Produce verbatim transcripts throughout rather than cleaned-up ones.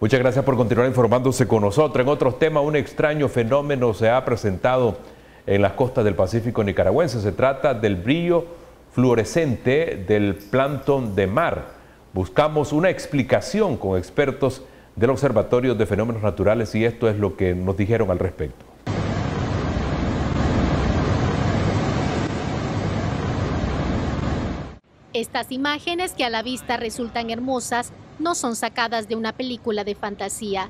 Muchas gracias por continuar informándose con nosotros. En otros temas, un extraño fenómeno se ha presentado en las costas del Pacífico nicaragüense. Se trata del brillo fluorescente del plancton de mar. Buscamos una explicación con expertos del Observatorio de Fenómenos Naturales y esto es lo que nos dijeron al respecto. Estas imágenes, que a la vista resultan hermosas, no son sacadas de una película de fantasía.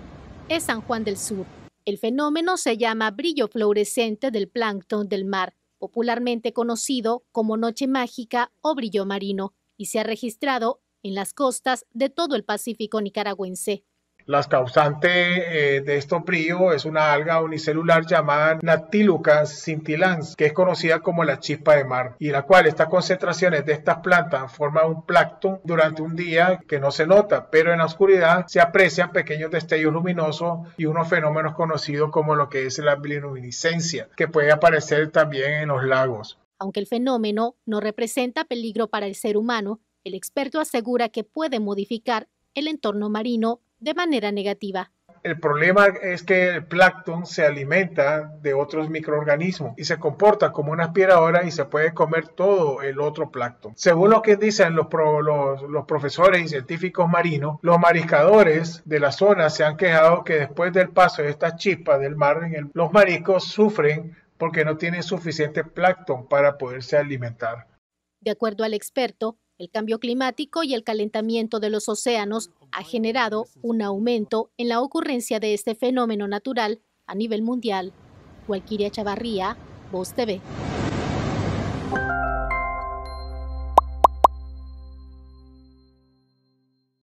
Es San Juan del Sur. El fenómeno se llama brillo fluorescente del plancton del mar, popularmente conocido como noche mágica o brillo marino, y se ha registrado en las costas de todo el Pacífico nicaragüense. Las causantes eh, de estos brillos es una alga unicelular llamada Noctiluca scintillans, que es conocida como la chispa de mar, y la cual estas concentraciones de estas plantas forman un plancton durante un día que no se nota, pero en la oscuridad se aprecian pequeños destellos luminosos y unos fenómenos conocidos como lo que es la bioluminiscencia, que puede aparecer también en los lagos. Aunque el fenómeno no representa peligro para el ser humano, el experto asegura que puede modificar el entorno marino de manera negativa. El problema es que el plancton se alimenta de otros microorganismos y se comporta como una aspiradora y se puede comer todo el otro plancton. Según lo que dicen los, pro, los, los profesores y científicos marinos, los mariscadores de la zona se han quejado que después del paso de estas chispas del mar, los mariscos sufren porque no tienen suficiente plancton para poderse alimentar. De acuerdo al experto, el cambio climático y el calentamiento de los océanos ha generado un aumento en la ocurrencia de este fenómeno natural a nivel mundial. Walkiria Chavarría, Vos T V.